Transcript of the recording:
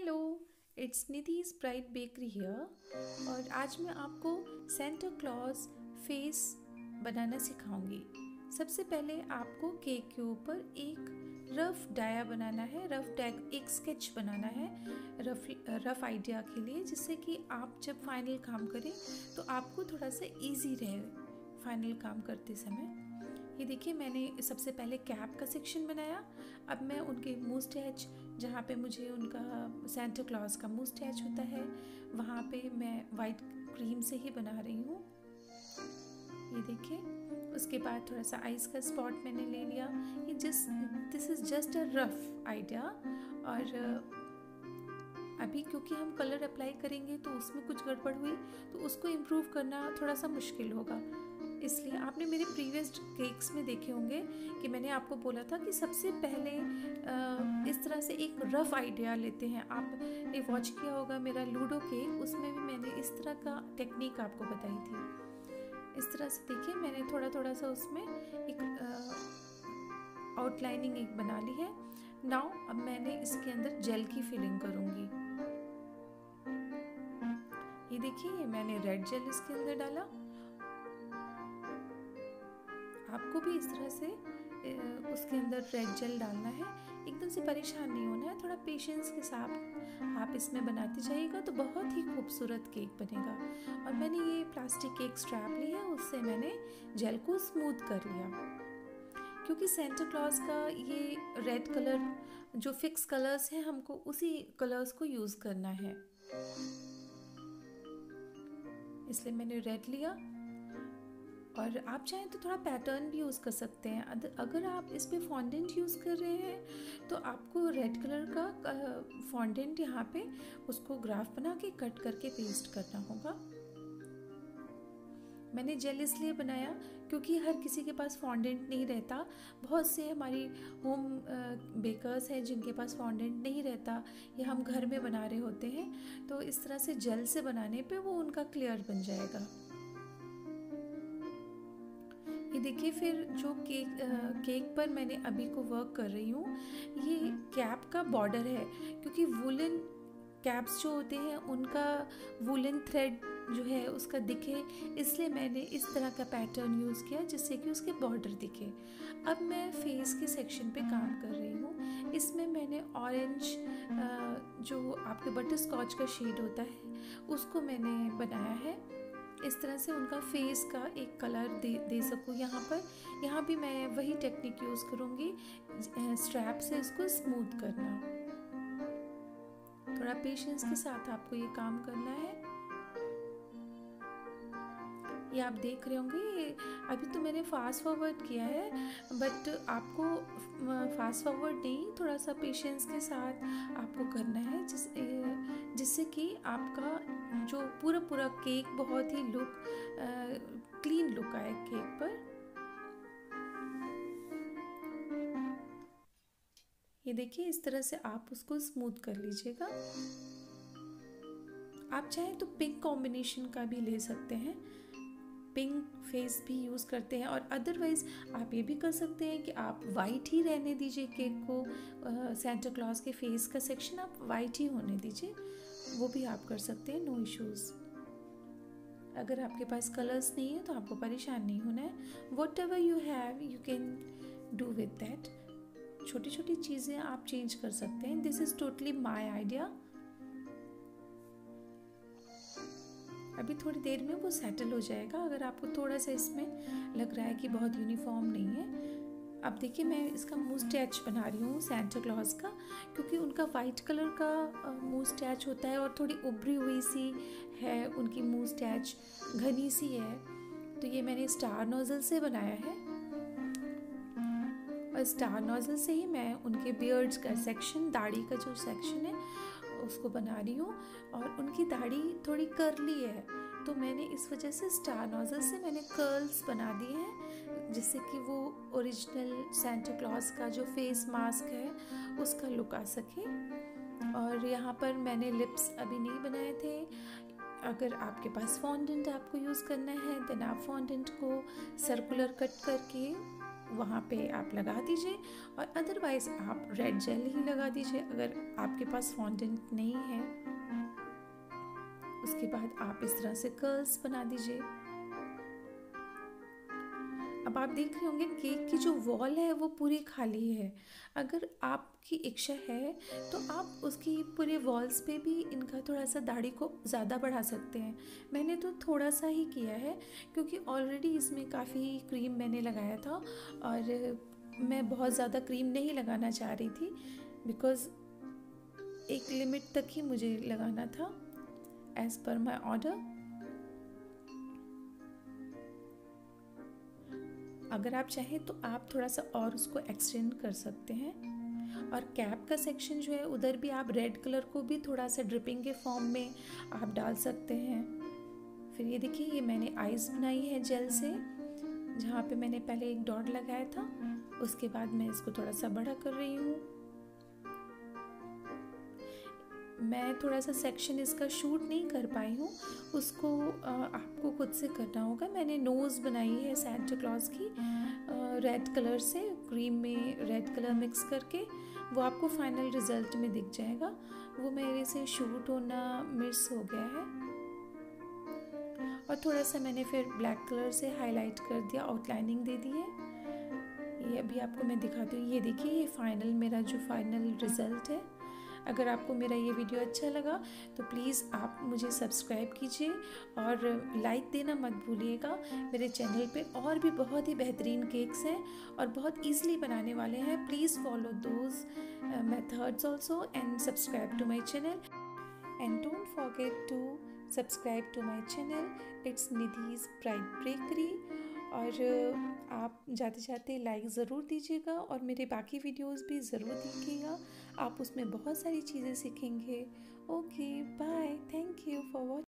Hello, it's Nidhi's bright bakery here. और आज मैं आपको सेंटा क्लॉज फेस बनाना सिखाऊंगी। सबसे पहले आपको केक के ऊपर एक रफ डाया बनाना है, एक स्केच बनाना है रफ आइडिया के लिए, जिससे कि आप जब फाइनल काम करें तो आपको थोड़ा सा इजी रहे फाइनल काम करते समय। ये देखिए, मैंने सबसे पहले कैप का सेक्शन बनाया। अब मैं उनके मूस्टैच, जहाँ पे मुझे उनका सेंटा क्लॉज का मूस्टैच होता है, वहाँ पे मैं वाइट क्रीम से ही बना रही हूँ। ये देखिए, उसके बाद थोड़ा सा आइस का स्पॉट मैंने ले लिया। ये this is just a rough idea. और अभी क्योंकि हम कलर अप्लाई करेंगे तो उसमें कुछ गड़बड़ हुई तो उसको इम्प्रूव करना थोड़ा सा मुश्किल होगा। इसलिए आपने मेरे प्रीवियस केक्स में देखे होंगे कि मैंने आपको बोला था कि सबसे पहले इस तरह से एक रफ आइडिया लेते हैं। आपने वॉच किया होगा मेरा लूडो केक, उसमें भी मैंने इस तरह का टेक्निक आपको बताई थी। इस तरह से देखिए, मैंने थोड़ा सा उसमें एक आउटलाइनिंग एक बना ली है। नाउ अब मैंने इसके अंदर जेल की फिलिंग करूँगी। ये देखिए, मैंने रेड जेल इसके अंदर डाला। आपको भी इस तरह से उसके अंदर रेड जेल डालना है। एकदम से परेशान नहीं होना है, थोड़ा पेशेंस के साथ आप इसमें बनाते जाइएगा तो बहुत ही खूबसूरत केक बनेगा। और मैंने ये प्लास्टिक केक स्ट्रैप ली है, उससे मैंने जेल को स्मूथ कर लिया। क्योंकि सेंटा क्लॉज का ये रेड कलर जो फिक्स कलर्स हैं, हमको उसी कलर्स को यूज़ करना है, इसलिए मैंने रेड लिया। और आप चाहें तो थोड़ा पैटर्न भी यूज़ कर सकते हैं। अगर आप इस पे फॉन्डेंट यूज़ कर रहे हैं तो आपको रेड कलर का फॉन्डेंट यहाँ पे उसको ग्राफ बना के कट करके पेस्ट करना होगा। मैंने जेल इसलिए बनाया क्योंकि हर किसी के पास फॉन्डेंट नहीं रहता। बहुत से हमारी होम बेकर्स हैं जिनके पास फॉन्डेंट नहीं रहता, या हम घर में बना रहे होते हैं, तो इस तरह से जेल से बनाने पर वो उनका क्लियर बन जाएगा। ये देखिए, फिर जो केक पर मैंने अभी को वर्क कर रही हूँ, ये कैप का बॉर्डर है। क्योंकि वूलन कैप्स जो होते हैं उनका वूलन थ्रेड जो है उसका दिखे, इसलिए मैंने इस तरह का पैटर्न यूज़ किया जिससे कि उसके बॉर्डर दिखे। अब मैं फेस के सेक्शन पे काम कर रही हूँ। इसमें मैंने ऑरेंज जो आपके बटर स्कॉच का शेड होता है उसको मैंने बनाया है। इस तरह से उनका फेस का एक कलर दे सकूँ यहाँ पर। यहाँ भी मैं वही टेक्निक यूज़ करूँगी, स्ट्रैप से इसको स्मूथ करना। थोड़ा पेशेंस के साथ आपको ये काम करना है। ये आप देख रहे होंगे, अभी तो मैंने फास्ट फॉरवर्ड किया है, बट आपको फास्ट फॉरवर्ड नहीं, थोड़ा सा पेशेंस के साथ आपको करना है, जिससे कि आपका जो पूरा केक बहुत ही क्लीन लुक आए केक पर। ये देखिए, इस तरह से आप उसको स्मूथ कर लीजिएगा। आप चाहें तो पिंक कॉम्बिनेशन का भी ले सकते हैं, पिंक फेस भी यूज़ करते हैं। और अदरवाइज़ आप ये भी कर सकते हैं कि आप वाइट ही रहने दीजिए केक को, सेंटा क्लॉज के फेस का सेक्शन आप वाइट ही होने दीजिए, वो भी आप कर सकते हैं, नो इश्यूज़। अगर आपके पास कलर्स नहीं है तो आपको परेशान नहीं होना है। Whatever you have you can do with that. छोटी छोटी चीज़ें आप चेंज कर सकते हैं। This is totally my idea. अभी थोड़ी देर में वो सेटल हो जाएगा। अगर आपको थोड़ा सा इसमें लग रहा है कि बहुत यूनिफॉर्म नहीं है, अब देखिए मैं इसका मूस्टैच बना रही हूँ सेंटा क्लॉज का। क्योंकि उनका वाइट कलर का मूस्टैच होता है और थोड़ी उभरी हुई सी है उनकी मूस्टैच, घनी सी है, तो ये मैंने स्टार नोजल से बनाया है। और स्टार नोजल से ही मैं उनके बियर्ड्स का सेक्शन, दाढ़ी का जो सेक्शन है उसको बना रही हूँ। और उनकी दाढ़ी थोड़ी कर्ली है, तो मैंने इस वजह से स्टार नोजल से मैंने कर्ल्स बना दिए हैं, जिससे कि वो ओरिजिनल सेंटा क्लॉज का जो फेस मास्क है उसका लुक आ सके। और यहाँ पर मैंने लिप्स अभी नहीं बनाए थे। अगर आपके पास फॉन्डेंट आपको यूज़ करना है, देन आप फॉन्डेंट को सर्कुलर कट करके वहाँ पे आप लगा दीजिए और अदरवाइज़ आप रेड जेल ही लगा दीजिए अगर आपके पास फॉन्डेंट नहीं है। उसके बाद आप इस तरह से कर्ल्स बना दीजिए। अब आप देख रहे होंगे केक की जो वॉल है वो पूरी खाली है। अगर आपकी इच्छा है तो आप उसकी पूरे वॉल्स पे भी इनका थोड़ा सा दाढ़ी को ज़्यादा बढ़ा सकते हैं। मैंने तो थोड़ा सा ही किया है क्योंकि ऑलरेडी इसमें काफ़ी क्रीम मैंने लगाया था और मैं बहुत ज़्यादा क्रीम नहीं लगाना चाह रही थी बिकॉज़ एक लिमिट तक ही मुझे लगाना था एज़ पर माई ऑर्डर। अगर आप चाहें तो आप थोड़ा सा और उसको एक्सटेंड कर सकते हैं। और कैप का सेक्शन जो है उधर भी आप रेड कलर को भी थोड़ा सा ड्रिपिंग के फॉर्म में आप डाल सकते हैं। फिर ये देखिए, ये मैंने आइज़ बनाई है जेल से, जहाँ पे मैंने पहले एक डॉट लगाया था। उसके बाद मैं इसको थोड़ा सा बड़ा कर रही हूँ। मैं थोड़ा सा सेक्शन इसका शूट नहीं कर पाई हूँ, उसको आपको खुद से करना होगा। मैंने नोज़ बनाई है सेंटा क्लॉज की रेड कलर से, क्रीम में रेड कलर मिक्स करके। वो आपको फाइनल रिजल्ट में दिख जाएगा। वो मेरे से शूट होना मिस हो गया है। और थोड़ा सा मैंने फिर ब्लैक कलर से हाईलाइट कर दिया, आउटलाइनिंग दे दी है। ये अभी आपको मैं दिखाती हूँ। ये देखिए, ये फाइनल मेरा जो फाइनल रिज़ल्ट है। अगर आपको मेरा ये वीडियो अच्छा लगा तो प्लीज़ आप मुझे सब्सक्राइब कीजिए और लाइक देना मत भूलिएगा। मेरे चैनल पे और भी बहुत ही बेहतरीन केक्स हैं और बहुत ईजिली बनाने वाले हैं। Please follow those methods also and subscribe to my channel and don't forget to subscribe to my channel. It's Nidhi's bright bakery. और आप जाते जाते लाइक ज़रूर दीजिएगा और मेरे बाकी वीडियोस भी ज़रूर देखिएगा। आप उसमें बहुत सारी चीज़ें सीखेंगे। Okay, bye, thank you for watching.